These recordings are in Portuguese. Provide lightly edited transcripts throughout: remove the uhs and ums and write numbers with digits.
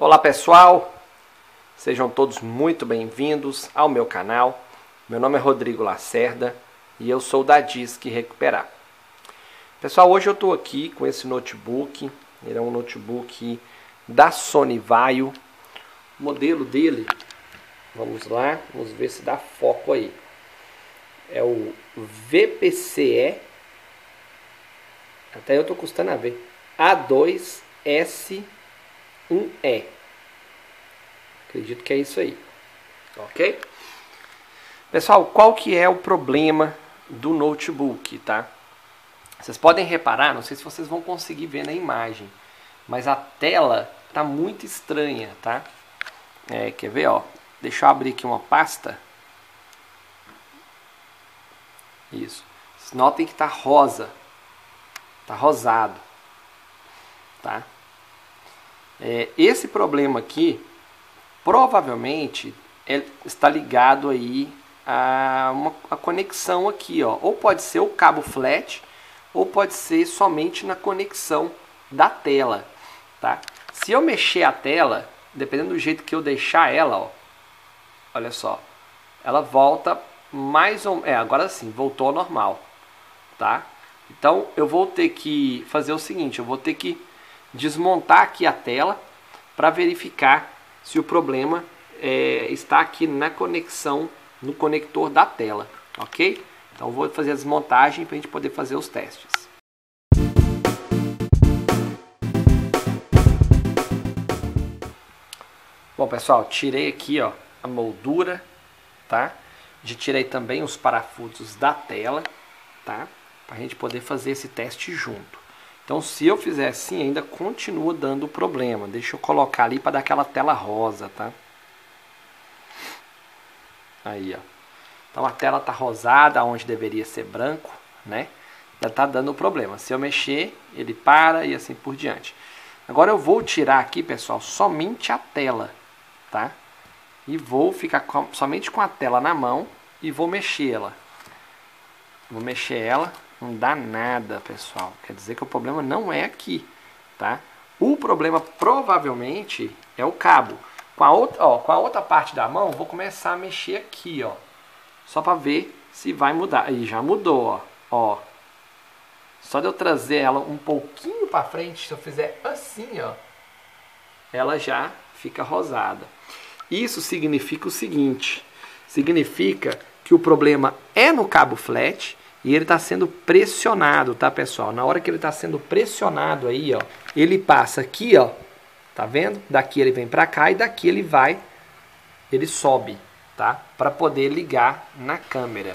Olá pessoal, sejam todos muito bem-vindos ao meu canal. Meu nome é Rodrigo Lacerda e eu sou da Disque Recuperar. Pessoal, hoje eu estou aqui com esse notebook, ele é um notebook da Sony Vaio. O modelo dele, vamos lá, vamos ver se dá foco aí. É o VPCE, até eu estou custando a ver, A2S. Acredito que é isso aí, ok? Pessoal, qual que é o problema do notebook, tá? Vocês podem reparar, não sei se vocês vão conseguir ver na imagem, mas a tela tá muito estranha, tá? Quer ver, ó? Deixa eu abrir aqui uma pasta. Isso. Vocês notem que tá rosa, tá rosado, tá? Esse problema aqui provavelmente está ligado aí a conexão aqui, ó. Ou pode ser o cabo flat, ou pode ser somente na conexão da tela, tá? Se eu mexer a tela, dependendo do jeito que eu deixar ela, ó, olha só, ela volta mais ou menos, agora sim, voltou ao normal, tá? Então eu vou ter que fazer o seguinte, eu vou ter que desmontar aqui a tela para verificar se o problema está aqui na conexão, no conector da tela, ok? Então vou fazer a desmontagem para a gente poder fazer os testes. Bom pessoal, tirei aqui, ó, a moldura, tá? Já tirei também os parafusos da tela, tá? Para a gente poder fazer esse teste junto. Então se eu fizer assim, ainda continua dando problema. Deixa eu colocar ali para dar aquela tela rosa, tá? Aí, ó. Então a tela tá rosada, onde deveria ser branco, né? Já tá dando problema. Se eu mexer, ele para e assim por diante. Agora eu vou tirar aqui, pessoal, somente a tela, tá? E vou ficar somente com a tela na mão e vou mexer ela. Vou mexer ela. Não dá nada, pessoal. Quer dizer que o problema não é aqui, tá? O problema provavelmente é o cabo. Com a outra parte da mão, vou começar a mexer aqui, ó. Só para ver se vai mudar. E já mudou, ó. Só de eu trazer ela um pouquinho para frente, se eu fizer assim, ó, ela já fica rosada. Isso significa o seguinte. Significa que o problema é no cabo flat. E ele está sendo pressionado, tá, pessoal? Na hora que ele está sendo pressionado aí, ó, ele passa aqui, ó, tá vendo? Daqui ele vem para cá e daqui ele vai, ele sobe, tá? Para poder ligar na câmera.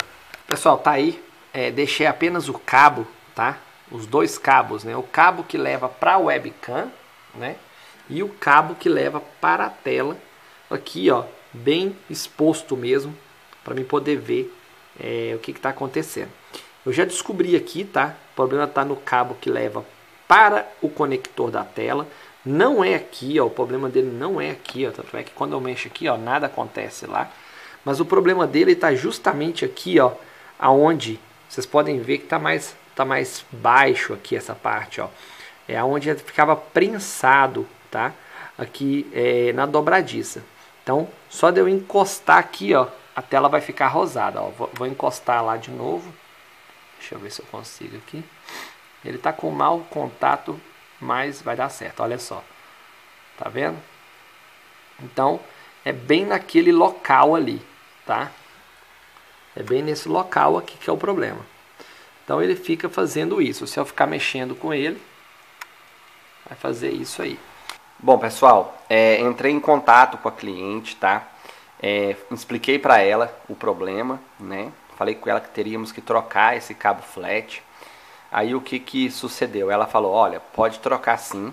Pessoal, tá aí, deixei apenas o cabo, tá? Os dois cabos, né? O cabo que leva para a webcam, né? E o cabo que leva para a tela, aqui, ó, bem exposto mesmo, para mim poder ver o que está acontecendo. Eu já descobri aqui, tá? O problema está no cabo que leva para o conector da tela. Não é aqui, ó. O problema dele não é aqui, ó. Tanto é que quando eu mexo aqui, ó, nada acontece lá. Mas o problema dele está justamente aqui, ó. Aonde vocês podem ver que tá mais baixo aqui essa parte, ó. É aonde ficava prensado, tá? Aqui na dobradiça. Então, só de eu encostar aqui, ó, a tela vai ficar rosada, ó. Vou encostar lá de novo. Deixa eu ver se eu consigo aqui. Ele tá com mau contato, mas vai dar certo. Olha só. Tá vendo? Então, é bem naquele local ali, tá? É bem nesse local aqui que é o problema. Então, ele fica fazendo isso. Se eu ficar mexendo com ele, vai fazer isso aí. Bom, pessoal, entrei em contato com a cliente, tá? Expliquei para ela o problema, né? Falei com ela que teríamos que trocar esse cabo flat. Aí o que sucedeu? Ela falou, olha, pode trocar sim,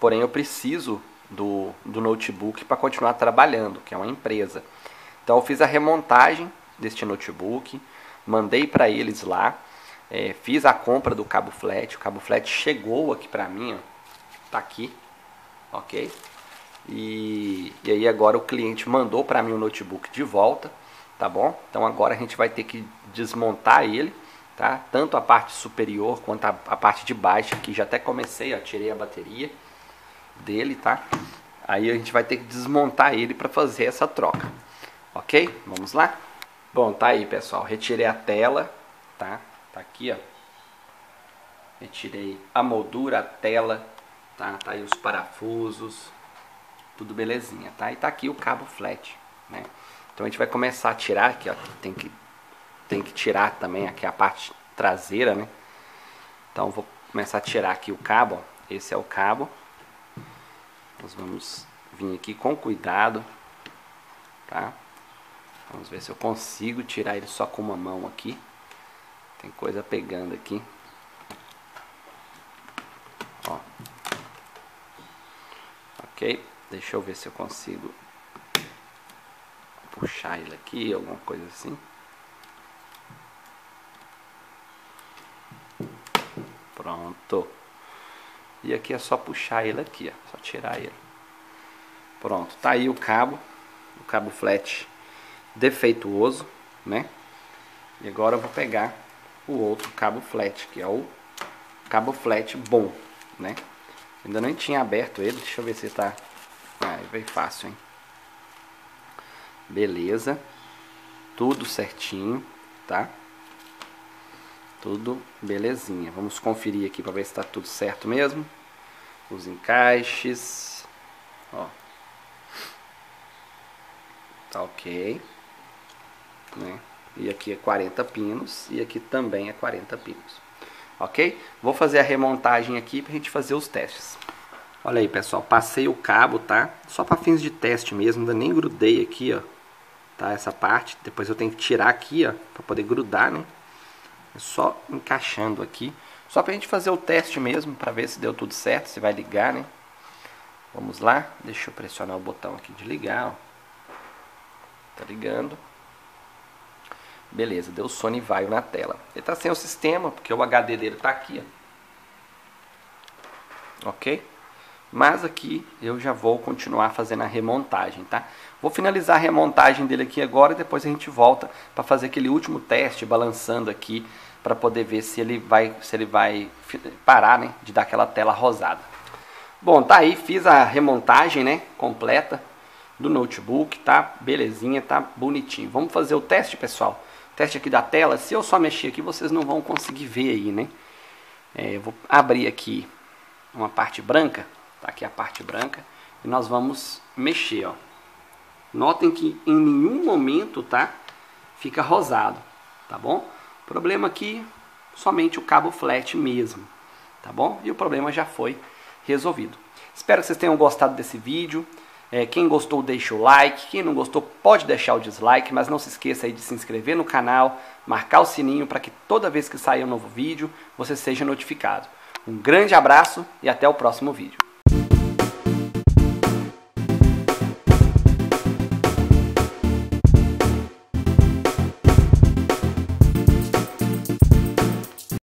porém eu preciso do notebook para continuar trabalhando, que é uma empresa. Então eu fiz a remontagem deste notebook, mandei para eles lá, fiz a compra do cabo flat. O cabo flat chegou aqui para mim, ó, tá aqui, ok? E aí agora o cliente mandou para mim o notebook de volta, tá bom? Então agora a gente vai ter que desmontar ele, tá? Tanto a parte superior quanto a parte de baixo aqui. Já até comecei, ó, tirei a bateria dele, tá? Aí a gente vai ter que desmontar ele para fazer essa troca. Ok? Vamos lá? Bom, tá aí, pessoal. Retirei a tela, tá? Tá aqui, ó. Retirei a moldura, a tela, tá? Tá aí os parafusos, tudo belezinha, tá? E tá aqui o cabo flat, né? Então a gente vai começar a tirar aqui, ó. Tem que tirar também aqui a parte traseira, né? Então vou começar a tirar aqui o cabo, ó. Esse é o cabo. Nós vamos vir aqui com cuidado, tá? Vamos ver se eu consigo tirar ele só com uma mão aqui. Tem coisa pegando aqui. Ó. Ok, deixa eu ver se eu consigo puxar ele aqui, alguma coisa assim. Pronto. E aqui é só puxar ele aqui, ó. Só tirar ele. Pronto, tá aí o cabo flat defeituoso, né? E agora eu vou pegar o outro cabo flat, que é o cabo flat bom, né? Ainda nem tinha aberto ele, deixa eu ver se tá... Ah, veio fácil, hein? Beleza. Tudo certinho, tá? Tudo belezinha. Vamos conferir aqui para ver se tá tudo certo mesmo. Os encaixes. Ó. Tá ok. Né? E aqui é 40 pinos. E aqui também é 40 pinos. Ok? Vou fazer a remontagem aqui pra gente fazer os testes. Olha aí, pessoal. Passei o cabo, tá? Só para fins de teste mesmo. Ainda nem grudei aqui, ó. Tá? Essa parte. Depois eu tenho que tirar aqui, ó. Pra poder grudar, né? Só encaixando aqui, só pra gente fazer o teste mesmo, pra ver se deu tudo certo, se vai ligar, né? Vamos lá, deixa eu pressionar o botão aqui de ligar, ó. Tá ligando. Beleza, deu Sony Vaio na tela. Ele tá sem o sistema, porque o HD dele tá aqui, ó. Ok? Mas aqui eu já vou continuar fazendo a remontagem, tá? Vou finalizar a remontagem dele aqui agora e depois a gente volta para fazer aquele último teste balançando aqui para poder ver se ele vai parar, né, de dar aquela tela rosada. Bom, tá aí, fiz a remontagem, né, completa do notebook, tá? Belezinha, tá bonitinho. Vamos fazer o teste, pessoal. Teste aqui da tela. Se eu só mexer aqui, vocês não vão conseguir ver aí, né? Eu vou abrir aqui uma parte branca. Tá aqui a parte branca e nós vamos mexer, ó. Notem que em nenhum momento, tá, fica rosado, tá bom? O problema aqui, somente o cabo flat mesmo, tá bom? E o problema já foi resolvido. Espero que vocês tenham gostado desse vídeo. Quem gostou, deixa o like. Quem não gostou, pode deixar o dislike. Mas não se esqueça aí de se inscrever no canal, marcar o sininho para que toda vez que sair um novo vídeo, você seja notificado. Um grande abraço e até o próximo vídeo.